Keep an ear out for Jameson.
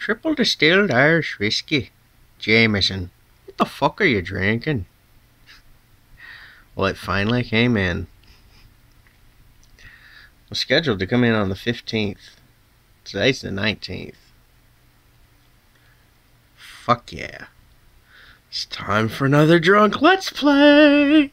Triple distilled Irish whiskey. Jameson. What the fuck are you drinking? Well, it finally came in. It was scheduled to come in on the 15th. Today's the 19th. Fuck yeah. It's time for another drunk Let's Play!